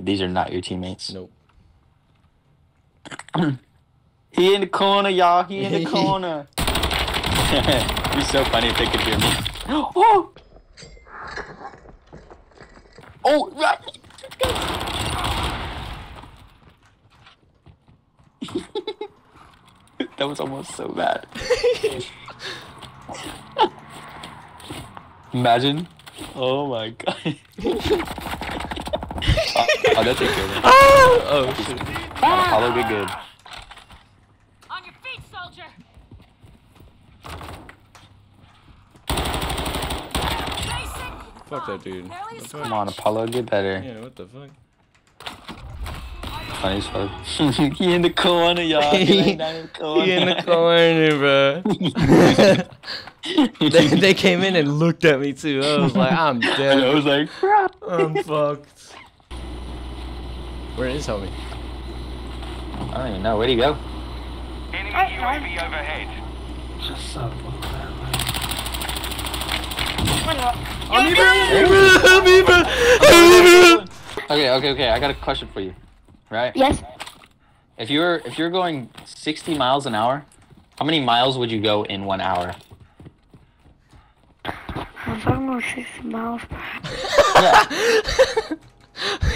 These are not your teammates. Nope. He in the corner, y'all. He in the corner. It'd be so funny if they could hear me. Oh! Oh, right! That was almost so bad. Imagine. Oh my god. Oh, that's a good one. Oh, oh shit. Hollow be good. On your feet, soldier. Fuck that dude. Come on, Apollo, get better. Yeah, what the fuck? Funny as fuck. He in the corner, y'all. He in the corner, bro. They came in and looked at me, too. I was like, I'm dead. I was like, crap. I'm fucked. Where is homie? I don't even know. Where'd he go? Enemy UAV overhead. Just so Okay. I got a question for you, right? Yes. If you're going 60 miles an hour, how many miles would you go in 1 hour? I'm talking about 60 miles. Yeah.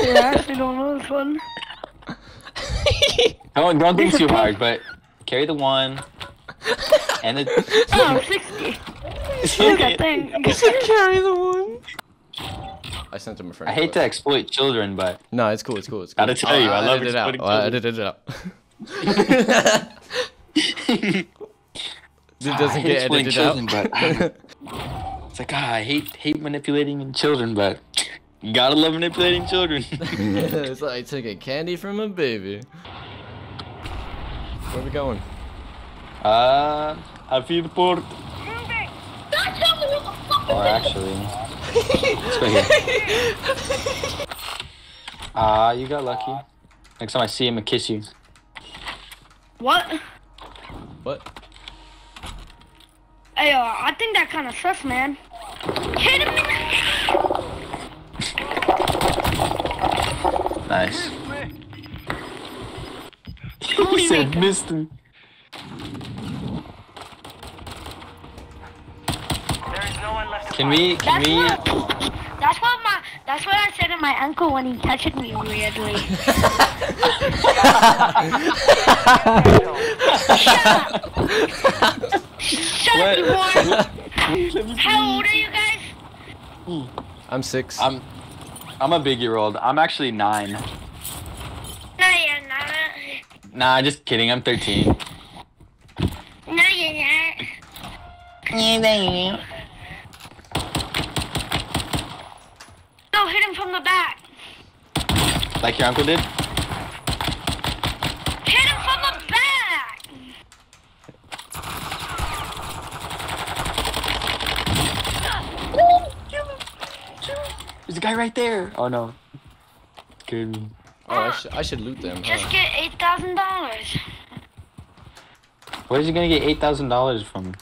Yeah, I actually don't know this one. Don't think too hard, but carry the one. And the. Oh, 60. Carry the one. I sent him a friend. I hate to exploit children, but no, it's cool. It's cool. It's cool. Gotta tell you, I love exploiting children. I edited it out. This doesn't get edited out. It's like I hate manipulating children, but gotta love manipulating children. It's like I took a candy from a baby. Where are we going? I feel the port. Or actually, let's go here. You got lucky. Next time I see him, I kiss you. What? What? Hey, I think that kind of sus, man. Hit him in the— Nice. He said, missed him. Can we? That's what I said to my uncle when he touched me weirdly. Shut up, you boy. How old are you guys? I'm 6. I'm a big year-old. I'm actually 9. No, you're not. Nah, just kidding. I'm 13. No, you're not. No, hit him from the back. Like your uncle did? Hit him from the back! Oh, kill him. There's a guy right there. Oh, no. Good. Oh, I should loot them. Just get $8,000. Where's he going to get $8,000 from?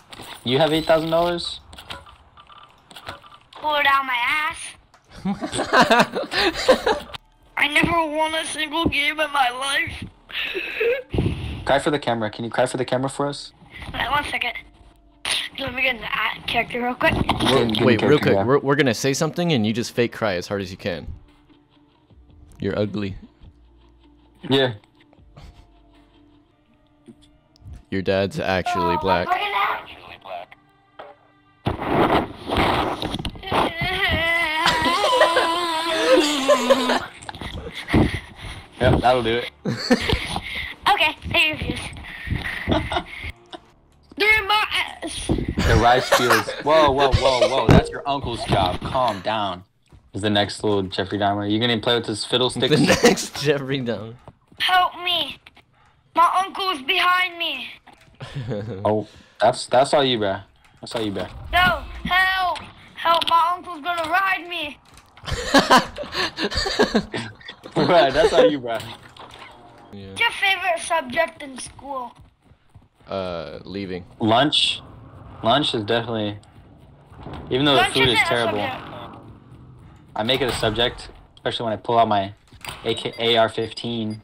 You have $8,000? Pull it out my ass. I never won a single game in my life. Cry for the camera. Can you cry for the camera for us? Wait, 1 second. Let me get in the character real quick. Wait, real quick. Yeah. We're gonna say something and you just fake cry as hard as you can. You're ugly. Yeah. Your dad's actually black. Yep, that'll do it. Okay, I refuse. The rice fields. Whoa. That's your uncle's job. Calm down. Is the next little Jeffrey Dahmer. You gonna play with this fiddlestick? The next Jeffrey Dahmer. Help me. My uncle's behind me. Oh, that's all you, bruh. That's all you, bruh. No, help. Help, my uncle's gonna ride me. Bruh, that's how you, bruh. Yeah. What's your favorite subject in school? Leaving. Lunch? Lunch is definitely... Even though the food is terrible, I make it a subject, especially when I pull out my AR-15.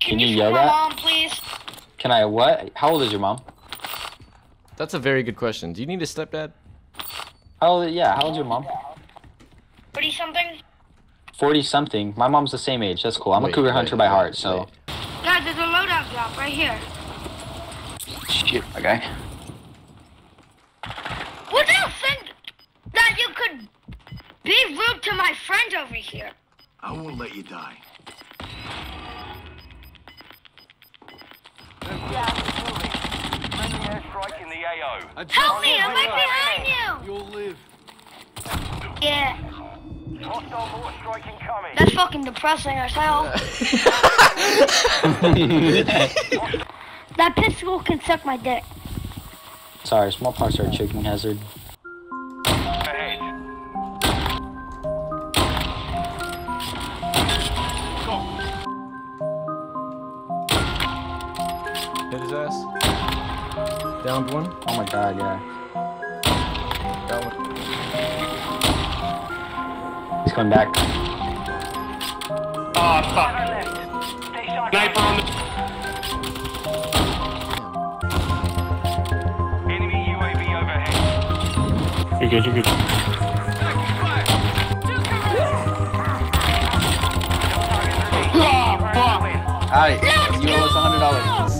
Can you yell that? Mom, please? Can I what? How old is your mom? That's a very good question. Do you need a stepdad? Oh yeah. How old's your mom? 40 something. 40 something. My mom's the same age. That's cool. I'm a cougar hunter by heart, so. Guys, there's a loadout drop right here. Shit, my guy. What else? That you could be rude to my friend over here. I won't let you die. Help me! I'm right behind you! You'll live. Yeah. That's fucking depressing as hell. That pistol can suck my dick. Sorry, smallpox are a choking hazard. Hit his ass. Downed one. Oh my god, yeah. Down one. He's coming back. Oh fuck. Sniper on the. Enemy UAV overhead. You're good, you're good. Alright, you owe us $100.